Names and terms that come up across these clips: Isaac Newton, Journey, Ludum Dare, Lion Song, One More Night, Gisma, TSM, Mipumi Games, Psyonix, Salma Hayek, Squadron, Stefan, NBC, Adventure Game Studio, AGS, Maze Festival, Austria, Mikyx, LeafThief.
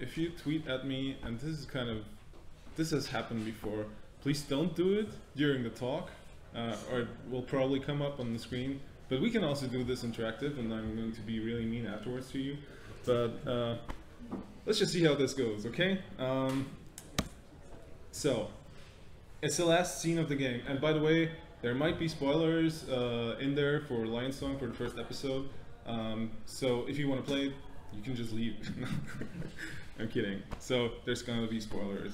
if you tweet at me, and this is kind of, this has happened before, please don't do it during the talk, or it will probably come up on the screen. But we can also do this interactive, and I'm going to be really mean afterwards to you. But let's just see how this goes, okay? So, it's the last scene of the game. And by the way, there might be spoilers in there for Lion Song for the first episode. So if you want to play it, you can just leave. I'm kidding. So there's going to be spoilers.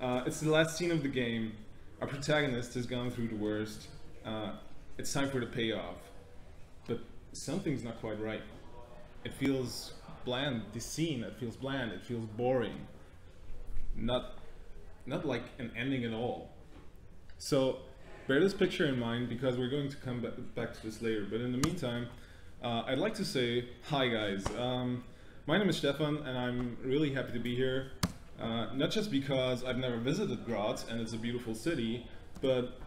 It's the last scene of the game. Our protagonist has gone through the worst. It's time for the payoff. But something's not quite right. It feels bland, this scene, it feels bland, it feels boring. Not like an ending at all. So bear this picture in mind, because we're going to come back to this later. But in the meantime, I'd like to say, hi guys. My name is Stefan, and I'm really happy to be here. Not just because I've never visited Graz, and it's a beautiful city, but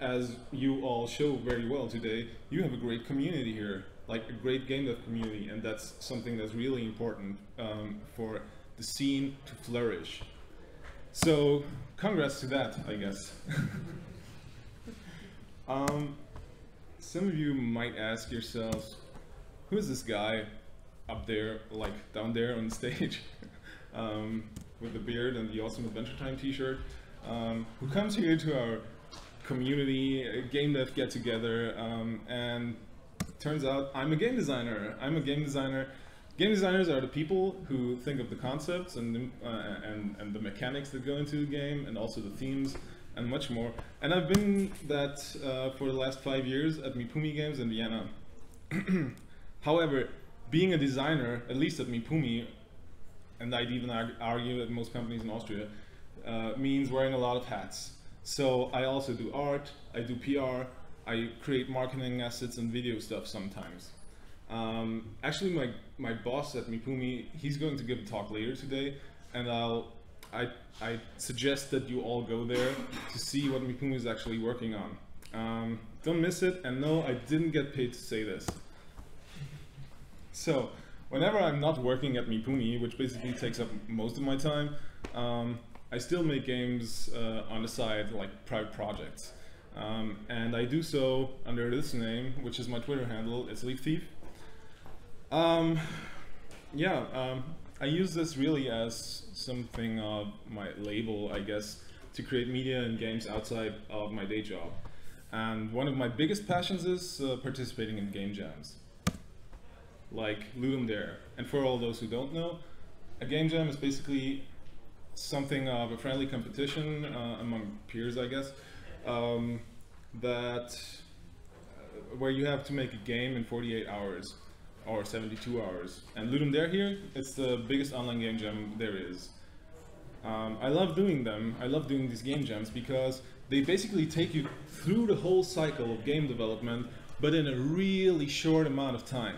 as you all show very well today, you have a great community here, like a great game dev community, and that's something that's really important for the scene to flourish. So, congrats to that, I guess. Some of you might ask yourselves, who is this guy up there, like down there on the stage, with the beard and the awesome Adventure Time t-shirt, who comes here to our community game dev get together, and turns out I'm a game designer. I'm a game designer. Game designers are the people who think of the concepts and the mechanics that go into the game, and also the themes and much more. And I've been that for the last 5 years at Mipumi Games in Vienna. However, being a designer, at least at Mipumi, and I'd even argue at most companies in Austria, means wearing a lot of hats. So I also do art, I do PR, I create marketing assets and video stuff sometimes. Actually, my boss at Mipumi, he's going to give a talk later today, and I suggest that you all go there to see what Mipumi is actually working on. Don't miss it, and no, I didn't get paid to say this. So, whenever I'm not working at Mipumi, which basically takes up most of my time, I still make games on the side, like private projects. And I do so under this name, which is my Twitter handle, it's LeafThief. I use this really as something of my label, I guess, to create media and games outside of my day job. And one of my biggest passions is participating in game jams, like Ludum Dare. And for all those who don't know, a game jam is basically something of a friendly competition among peers, I guess, where you have to make a game in 48 hours. Or 72 hours. And Ludum Dare here, it's the biggest online game jam there is. I love doing them. I love doing these game jams because they basically take you through the whole cycle of game development, but in a really short amount of time.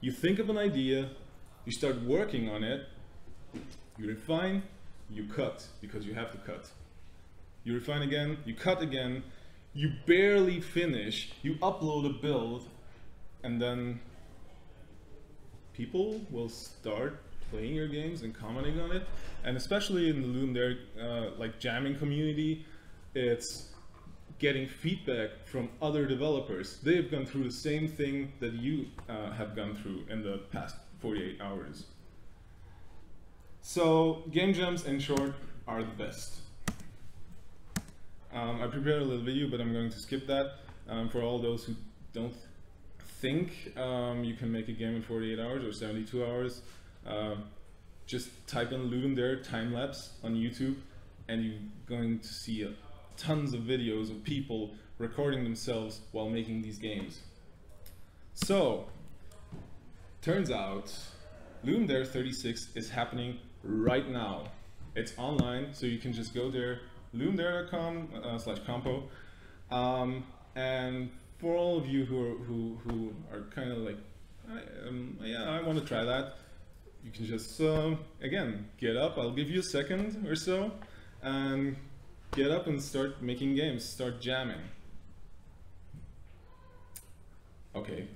You think of an idea, you start working on it, you refine, you cut, because you have to cut. You refine again, you cut again, you barely finish, you upload a build, and then people will start playing your games and commenting on it, and especially in the Ludum Dare like jamming community, it's getting feedback from other developers. They've gone through the same thing that you have gone through in the past 48 hours. So game jams, in short, are the best. I prepared a little video, but I'm going to skip that for all those who don't think you can make a game in 48 hours or 72 hours. Just type in Ludum Dare time lapse on YouTube, and you're going to see tons of videos of people recording themselves while making these games. So, turns out Ludum Dare 36 is happening right now. It's online, so you can just go there, ludumdare.com/compo, and for all of you who are kind of like, I want to try that, you can just, again, get up, I'll give you a second or so, and get up and start making games, start jamming. Okay,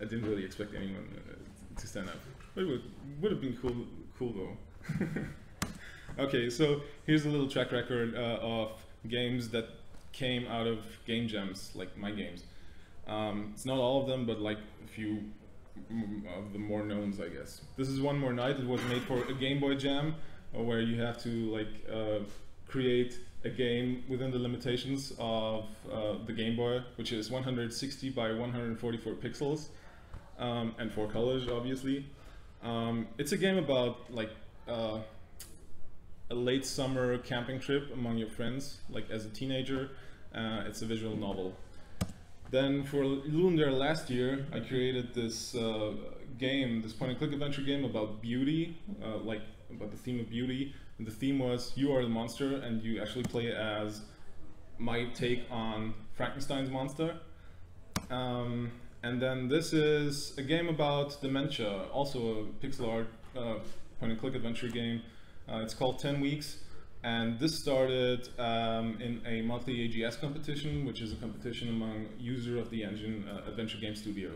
I didn't really expect anyone to stand up. It would have been cool though. Okay, so here's a little track record of games that came out of game jams, like my games. It's not all of them, but like a few of the more knowns, I guess. This is One More Night. It was made for a Game Boy jam, where you have to like create a game within the limitations of the Game Boy, which is 160 by 144 pixels and 4 colors, obviously. It's a game about like a late summer camping trip among your friends, like as a teenager. It's a visual novel. Then for Ludum Dare last year, I created this game, this point-and-click adventure game about beauty, like about the theme of beauty. And the theme was you are the monster, and you actually play as my take on Frankenstein's monster. And then this is a game about dementia, also a pixel art point-and-click adventure game. It's called 10 Weeks. And this started in a monthly AGS competition, which is a competition among users of the engine Adventure Game Studio.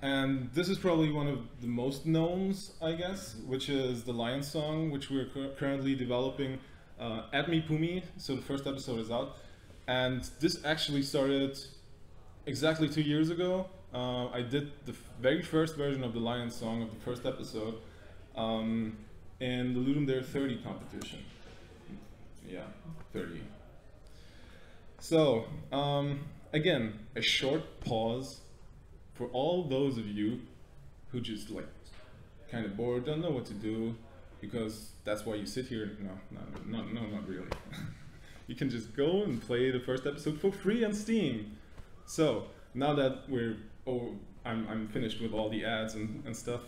And this is probably one of the most knowns, I guess, which is the Lion Song, which we're currently developing at Mipumi. So the first episode is out. And this actually started exactly 2 years ago. I did the very first version of the Lion Song of the first episode. And the Ludum Dare 30 competition. Yeah, 30. So, again, a short pause for all those of you who just like kind of bored, don't know what to do, because that's why you sit here. No, not really. You can just go and play the first episode for free on Steam. So, now that we're, I'm finished with all the ads and stuff,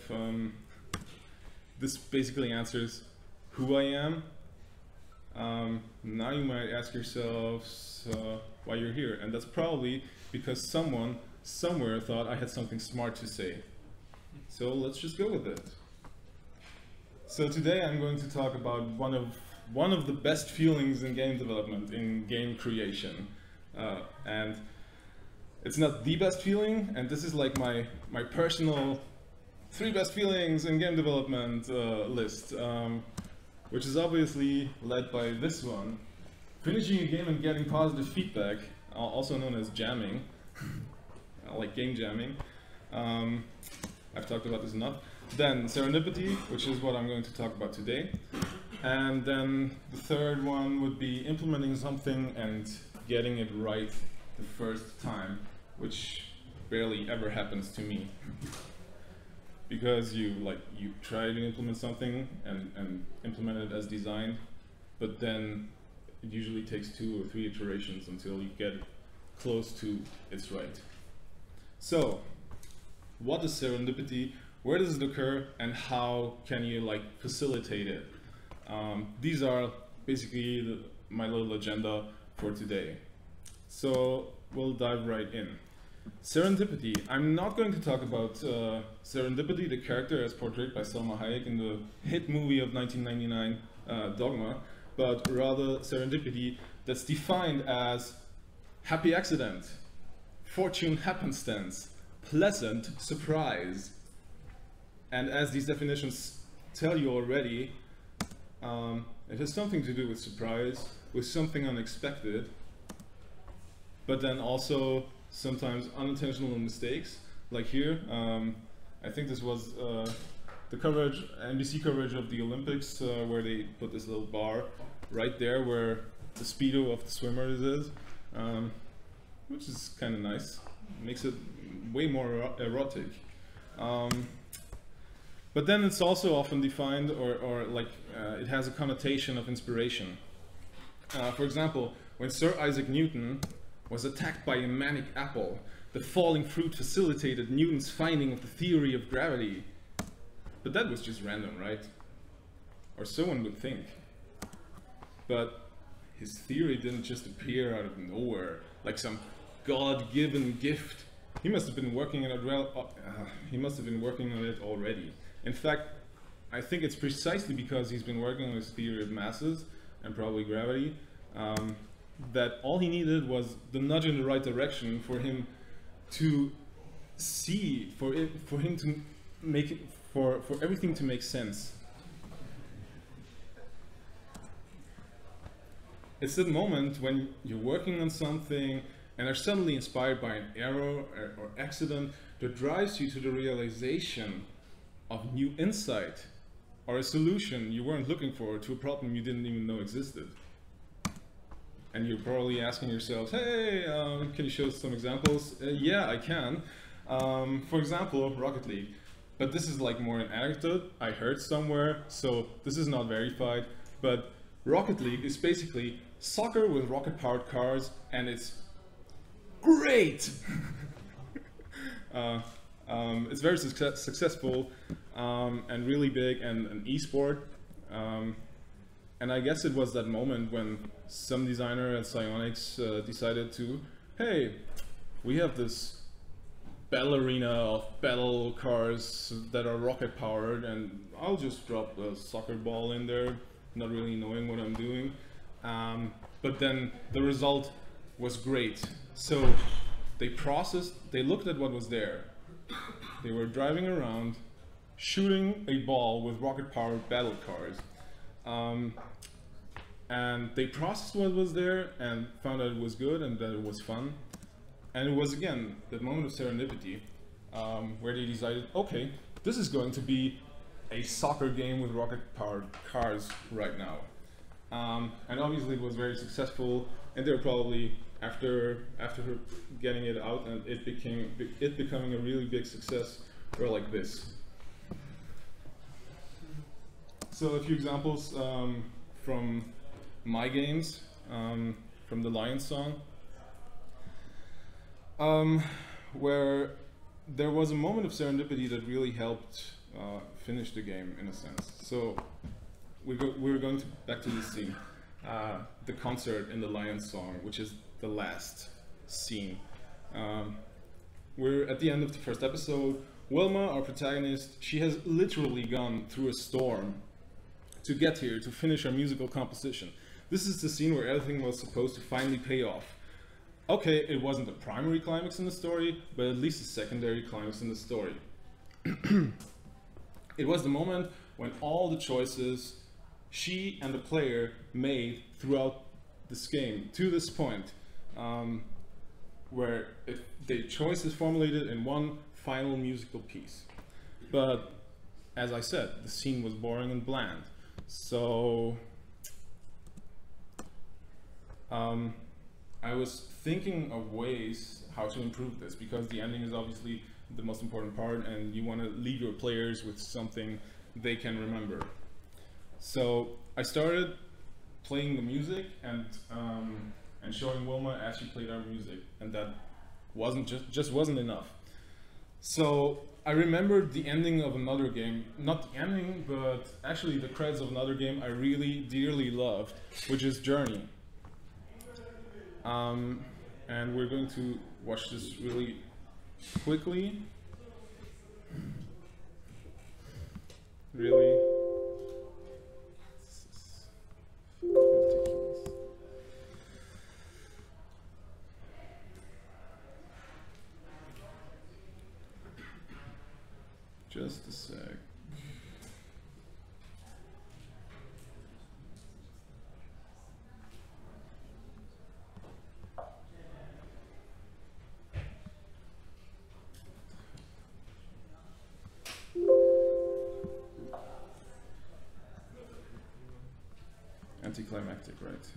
this basically answers who I am. Now you might ask yourselves why you're here, and that's probably because someone somewhere thought I had something smart to say. So let's just go with it. So today I'm going to talk about one of the best feelings in game development, in game creation, and it's not the best feeling. And this is like my personal 3 best feelings in game development list, which is obviously led by this one. Finishing a game and getting positive feedback, also known as jamming, like game jamming. I've talked about this enough. Then serendipity, which is what I'm going to talk about today. And then the third one would be implementing something and getting it right the first time, which barely ever happens to me. Because you try to implement something and implement it as designed, but then it usually takes 2 or 3 iterations until you get close to it's right. So, what is serendipity? Where does it occur, and how can you facilitate it? These are basically my little agenda for today. So we'll dive right in. Serendipity. I'm not going to talk about Serendipity, the character as portrayed by Salma Hayek in the hit movie of 1999, Dogma, but rather serendipity that's defined as happy accident, fortune happenstance, pleasant surprise. And as these definitions tell you already, it has something to do with surprise, with something unexpected, but then also sometimes unintentional mistakes, like here. I think this was the coverage, NBC coverage of the Olympics, where they put this little bar right there where the speedo of the swimmers is, which is kind of nice. Makes it way more erotic. But then it's also often defined, or it has a connotation of inspiration. For example, when Sir Isaac Newton was attacked by a manic apple, the falling fruit facilitated Newton's finding of the theory of gravity. But that was just random, right? Or so one would think. But his theory didn't just appear out of nowhere, like some God-given gift. He must have been working on it already. In fact, I think it's precisely because he's been working on his theory of masses, and probably gravity, that all he needed was the nudge in the right direction for him to see, for everything to make sense. It's that moment when you're working on something and are suddenly inspired by an error or accident that drives you to the realization of new insight or a solution you weren't looking for to a problem you didn't even know existed. And you're probably asking yourselves, hey, can you show us some examples? Yeah, I can. For example, Rocket League. But this is like more an anecdote I heard somewhere, so this is not verified. But Rocket League is basically soccer with rocket-powered cars, and it's great! It's very successful and really big and an esport. And I guess it was that moment when some designer at Psyonix decided to, hey, we have this ballerina of battle cars that are rocket powered, and I'll just drop a soccer ball in there, not really knowing what I'm doing. But then the result was great. So they processed, they looked at what was there. They were driving around, shooting a ball with rocket powered battle cars. And they processed what was there and found that it was good and that it was fun. And it was, again, that moment of serendipity where they decided, okay, this is going to be a soccer game with rocket-powered cars right now. And obviously it was very successful, and they're probably, after getting it out and it becoming a really big success, were like this. So a few examples from my games, from the Lion Song, where there was a moment of serendipity that really helped finish the game, in a sense. So we're going to back to this scene, the concert in the Lion Song, which is the last scene. We're at the end of the first episode. Wilma, our protagonist, she has literally gone through a storm to get here, to finish her musical composition. This is the scene where everything was supposed to finally pay off. Okay, it wasn't the primary climax in the story, but at least a secondary climax in the story. It was the moment when all the choices she and the player made throughout this game, to this point, where the choice is formulated in one final musical piece. But, as I said, the scene was boring and bland. So, I was thinking of ways how to improve this, because the ending is obviously the most important part, and you want to leave your players with something they can remember. So I started playing the music and showing Wilma as she played our music, and that wasn't just wasn't enough. So I remembered the ending of another game, not the ending, but actually the credits of another game I really dearly loved, which is Journey. And we're going to watch this really quickly. Really. This is ridiculous. Just a sec. Anticlimactic, right?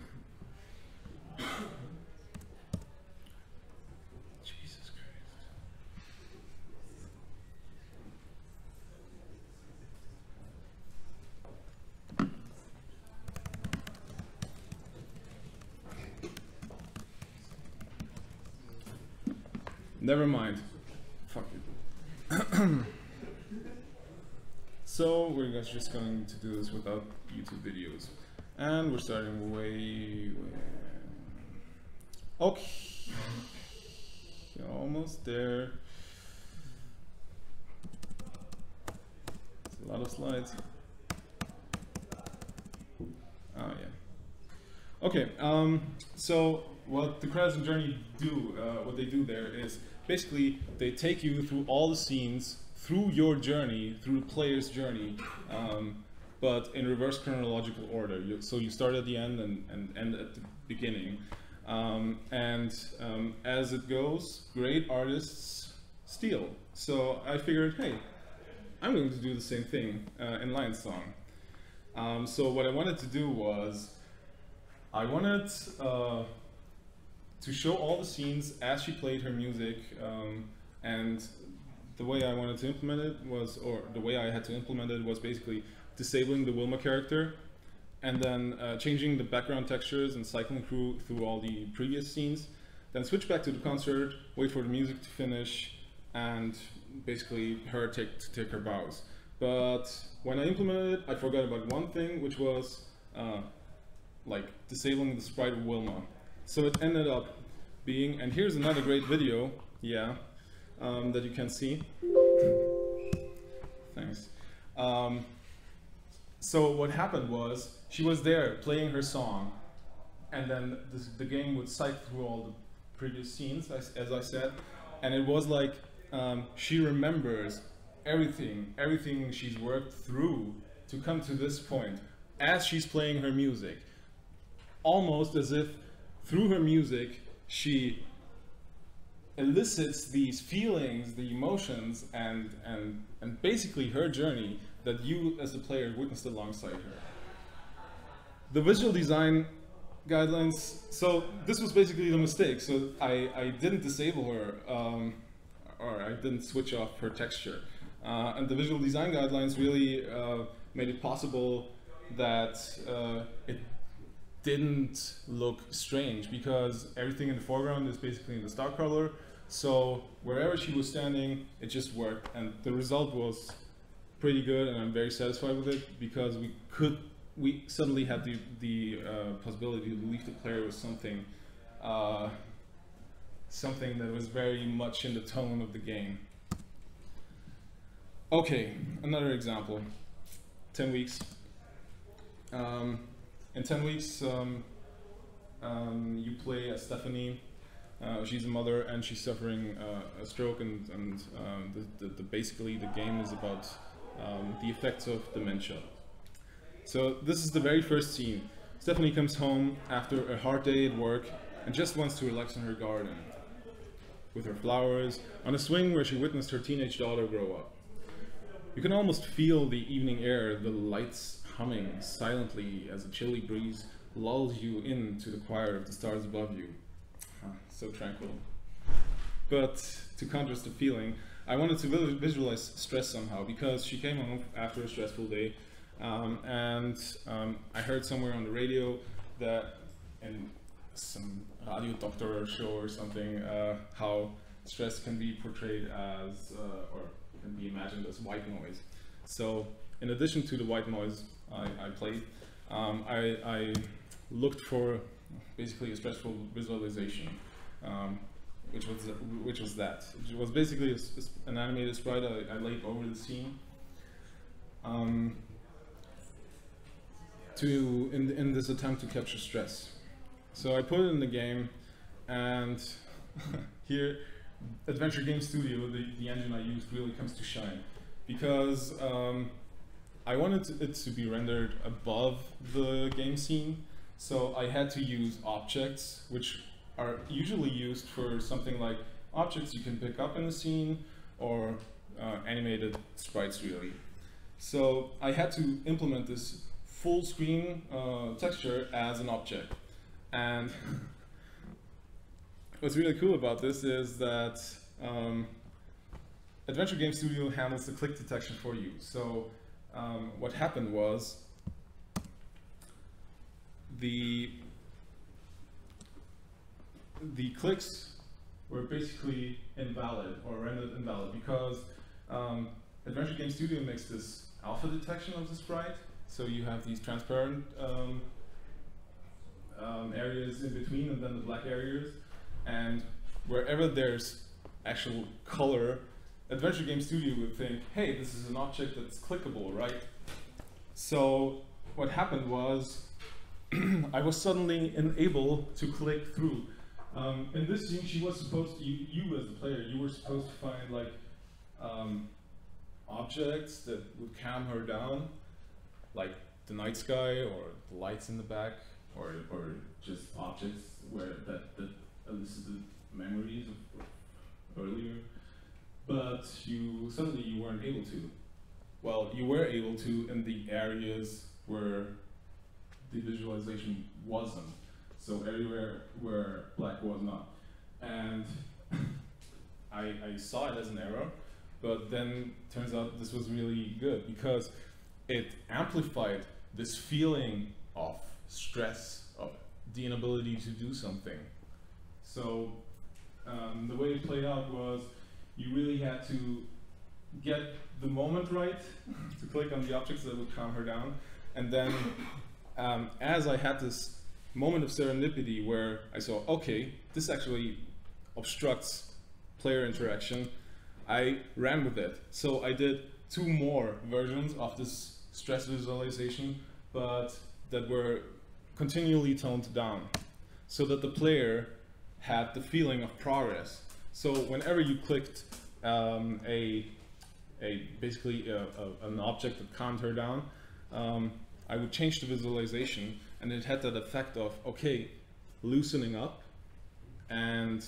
Jesus Christ. Never mind. Fuck it. So we're just going to do this without YouTube videos. And we're starting way. Okay, almost there. It's a lot of slides. Oh yeah. Okay. So what the credits and Journey do, what they do there is basically they take you through all the scenes, through your journey, through the player's journey, but in reverse chronological order. So you start at the end and end at the beginning. As it goes, great artists steal. So I figured, hey, I'm going to do the same thing in Lion Song. So what I wanted to do was, I wanted to show all the scenes as she played her music, and the way I wanted to implement it was, or the way I had to implement it was basically disabling the Wilma character, and then changing the background textures and cycling through all the previous scenes, then switch back to the concert, wait for the music to finish, and basically her take her bows. But when I implemented it, I forgot about one thing, which was like disabling the sprite Wilma. So it ended up being, and here's another great video, yeah, that you can see. Thanks. So what happened was, she was there playing her song, and then the game would cycle through all the previous scenes, as I said, and it was like she remembers everything she's worked through to come to this point as she's playing her music, almost as if through her music she elicits these feelings, the emotions, and basically her journey that you as the player witnessed alongside her. The visual design guidelines, so this was basically the mistake. So I didn't disable her, or I didn't switch off her texture. And the visual design guidelines really made it possible that it didn't look strange, because everything in the foreground is basically in the stock color. So wherever she was standing, it just worked, and the result was pretty good, and I'm very satisfied with it, because we suddenly had the possibility to leave the player with something, something that was very much in the tone of the game. Okay, another example, 10 Weeks. In 10 Weeks, you play as Stephanie. She's a mother, and she's suffering a stroke, and basically the game is about the effects of dementia. So this is the very first scene. Stephanie comes home after a hard day at work and just wants to relax in her garden with her flowers on a swing where she witnessed her teenage daughter grow up. You can almost feel the evening air, the lights humming silently as a chilly breeze lulls you into the choir of the stars above you. Huh, so tranquil. But to contrast the feeling, I wanted to visualize stress somehow, because she came home after a stressful day, I heard somewhere on the radio that, in some radio doctor show or something, how stress can be portrayed as, or can be imagined as white noise. So in addition to the white noise I played, I looked for basically a stressful visualization. Which was that. It was basically an animated sprite I laid over the scene. In this attempt to capture stress. So I put it in the game, and here, Adventure Game Studio, the engine I used, really comes to shine, because I wanted it to be rendered above the game scene, so I had to use objects, which are usually used for something like objects you can pick up in a scene, or animated sprites, really. So I had to implement this full screen texture as an object. And what's really cool about this is that Adventure Game Studio handles the click detection for you. So what happened was, the clicks were basically invalid, or rendered invalid, because Adventure Game Studio makes this alpha detection of the sprite, so you have these transparent areas in between, and then the black areas, and wherever there's actual color, Adventure Game Studio would think, hey, this is an object that's clickable, right? So what happened was, I was suddenly unable to click through In this scene, she was supposed to, you as the player, you were supposed to find like objects that would calm her down, like the night sky or the lights in the back, or just objects where that elicited memories of earlier. But you suddenly you weren't able to. Well, you were able to in the areas where the visualization wasn't. So everywhere where black was not. And I saw it as an error, but then turns out this was really good because it amplified this feeling of stress, of the inability to do something. So the way it played out was you really had to get the moment right to click on the objects that would calm her down. And then as I had this moment of serendipity where I saw, okay, this actually obstructs player interaction, I ran with it. So I did two more versions of this stress visualization, but that were continually toned down so that the player had the feeling of progress. So whenever you clicked basically an object that calmed her down, I would change the visualization, and it had that effect of, okay, loosening up, and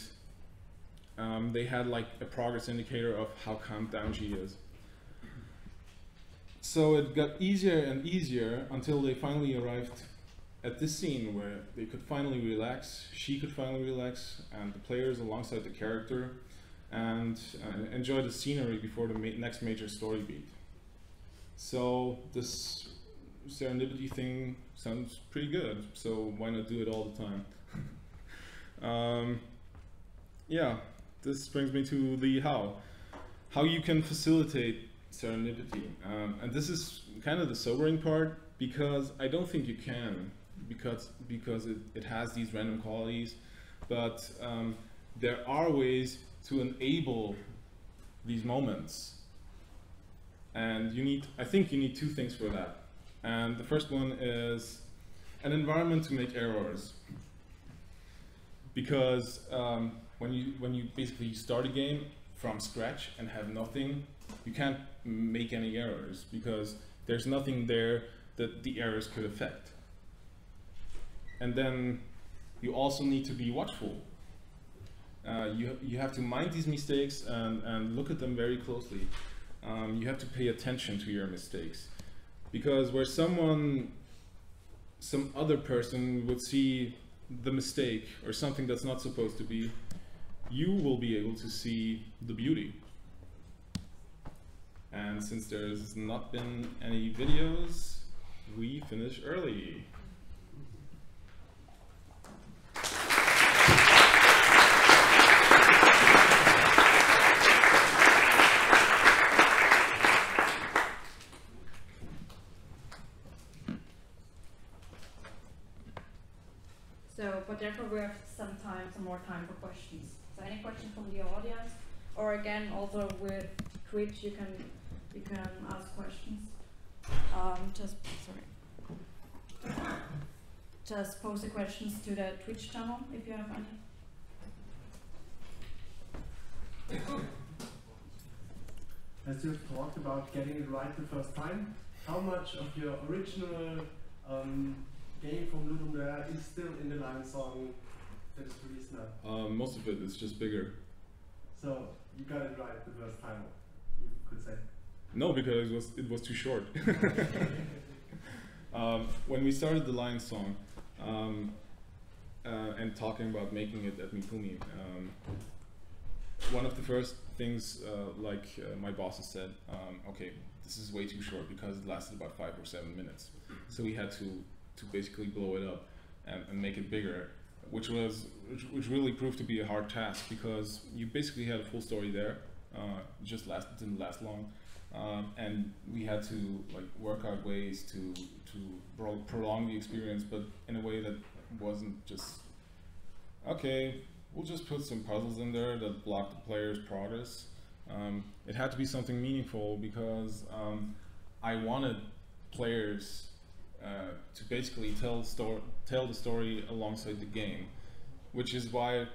they had like a progress indicator of how calmed down she is. So it got easier and easier until they finally arrived at this scene where they could finally relax, she could finally relax, and the players alongside the character, and enjoy the scenery before the next major story beat. So this serendipity thing sounds pretty good, so why not do it all the time? Yeah, this brings me to the how you can facilitate serendipity. And this is kind of the sobering part, because I don't think you can, because it has these random qualities, but there are ways to enable these moments. And you need, I think you need two things for that. And the first one is an environment to make errors, because when you basically start a game from scratch and have nothing, you can't make any errors because there's nothing there that the errors could affect. And then you also need to be watchful. You have to mind these mistakes and look at them very closely. You have to pay attention to your mistakes. Because where some other person would see the mistake or something that's not supposed to be, you will be able to see the beauty. And since there's not been any videos, we finish early. Therefore, we have some more time for questions. So, any questions from the audience, or again, also with Twitch, you can ask questions. Just post the questions to the Twitch channel if you have any. As you've talked about getting it right the first time, how much of your original game from Ludum Dare is still in the Lion Song that is released now? Most of it is just bigger. So you got it right the first time, you could say? No, because it was too short. When we started the Lion Song and talking about making it at Mipumi, one of the first things my bosses said, okay, this is way too short because it lasted about 5 or 7 minutes. So we had to basically blow it up and make it bigger, which really proved to be a hard task because you basically had a full story there, didn't last long, and we had to work out ways to prolong the experience, but in a way that wasn't just okay. We'll just put some puzzles in there that block the player's progress. It had to be something meaningful because I wanted players to basically tell the story alongside the game, which is why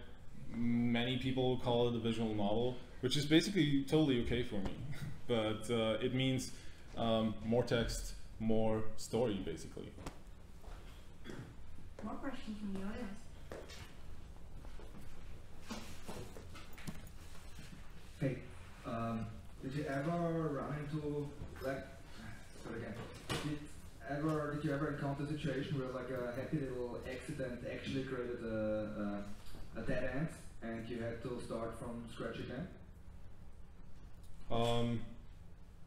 many people call it a visual novel, which is basically totally okay for me. But it means more text, more story, basically. More questions from the audience. Hey, did you ever run into, like, sorry again, did you ever encounter a situation where, like, a happy little accident actually created a dead end and you had to start from scratch again?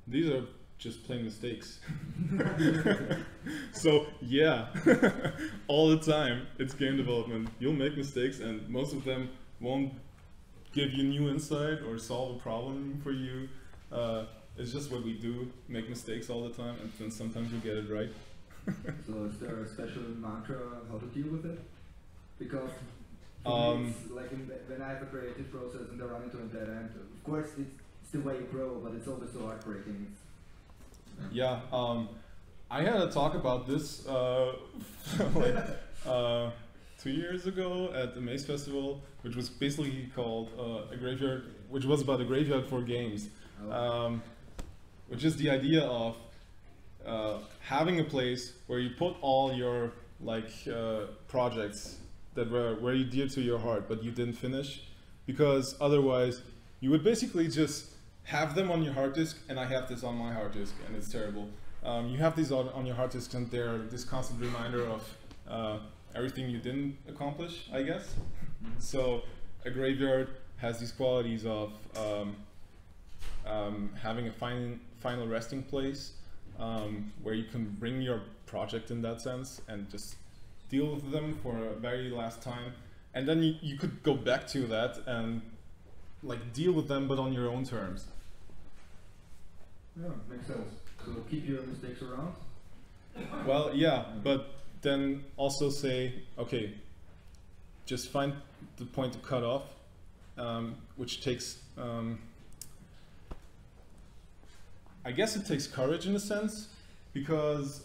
These are just plain mistakes. So yeah, all the time. It's game development. You'll make mistakes and most of them won't give you new insight or solve a problem for you. It's just what we do, make mistakes all the time, and then sometimes we get it right. So is there a special mantra on how to deal with it? Because it's like when I have a creative process and I run into a dead end, of course it's the way you grow, but it's always so heartbreaking. Yeah, I had a talk about this like 2 years ago at the Maze Festival, which was basically called a graveyard, which was about a graveyard for games, which is the idea of having a place where you put all your like projects that were very dear to your heart, but you didn't finish, because otherwise you would basically just have them on your hard disk, and I have this on my hard disk, and it's terrible. You have these on your hard disk, and they're this constant reminder of everything you didn't accomplish, I guess. So a graveyard has these qualities of having a final resting place where you can bring your project in that sense and just deal with them for a very last time. And then you could go back to that and like deal with them, but on your own terms. Yeah, makes sense. So keep your mistakes around? Well, yeah, but then also say, okay, just find the point to cut off, which takes, I guess it takes courage in a sense, because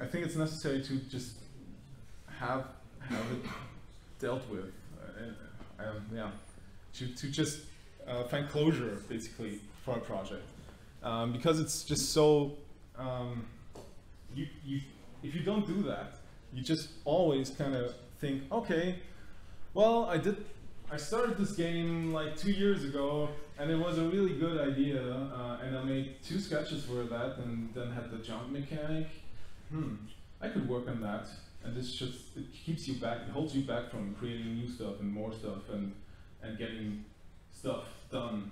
I think it's necessary to just have it dealt with. Yeah, to just find closure, basically, for a project. Because it's just so, if you don't do that, you just always kind of think, okay, well, I started this game like 2 years ago, and it was a really good idea, and I made 2 sketches for that, and then had the jump mechanic. I could work on that, and this just, it keeps you back, it holds you back from creating new stuff and more stuff and getting stuff done.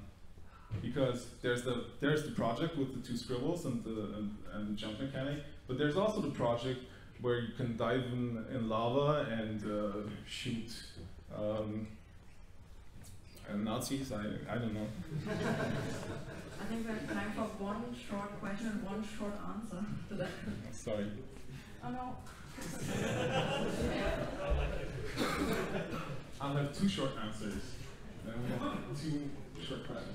Because there's the project with the 2 scribbles and the jump mechanic, but there's also the project where you can dive in lava and shoot Nazis. I don't know. I think we have time for one short question and one short answer to that. Sorry. Oh no. I'll have 2 short answers. Two short questions.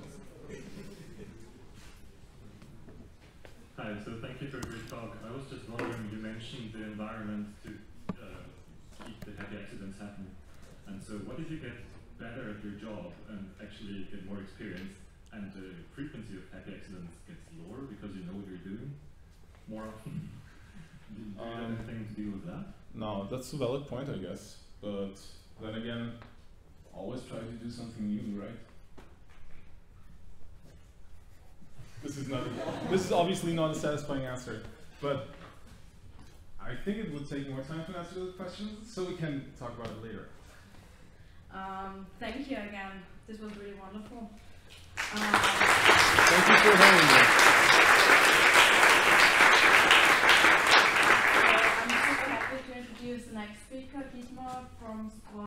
Hi, so thank you for a great talk. I was just wondering, you mentioned the environment to keep the happy accidents happen. And so what if you get better at your job and actually get more experience and the frequency of happy accidents gets lower because you know what you're doing more often? Do you have anything to deal with that? No, that's a valid point, I guess. But then again, always try to do something new, right? This is obviously not a satisfying answer, but I think it would take more time to answer the question, so we can talk about it later. Thank you again. This was really wonderful. Thank you for having me. I'm super happy to introduce the next speaker, Gisma from Squadron.